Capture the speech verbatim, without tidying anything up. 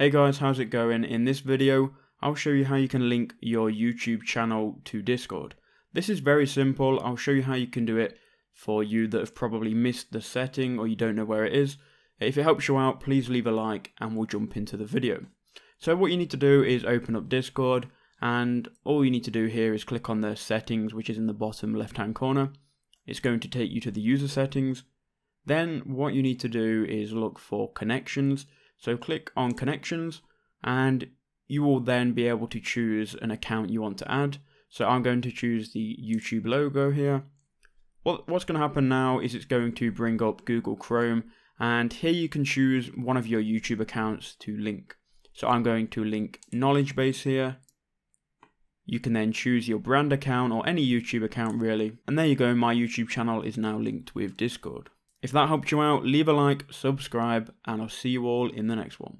Hey guys, how's it going? In this video, I'll show you how you can link your YouTube channel to Discord. This is very simple. I'll show you how you can do it for you that have probably missed the setting or you don't know where it is. If it helps you out, please leave a like and we'll jump into the video. So what you need to do is open up Discord, and all you need to do here is click on the settings, which is in the bottom left hand corner. It's going to take you to the user settings. Then what you need to do is look for connections. So click on connections and you will then be able to choose an account you want to add. So I'm going to choose the YouTube logo here. What, what's going to happen now is it's going to bring up Google Chrome, and here you can choose one of your YouTube accounts to link. So I'm going to link Knowledge Base here. You can then choose your brand account or any YouTube account really. And there you go, my YouTube channel is now linked with Discord. If that helped you out, leave a like, subscribe, and I'll see you all in the next one.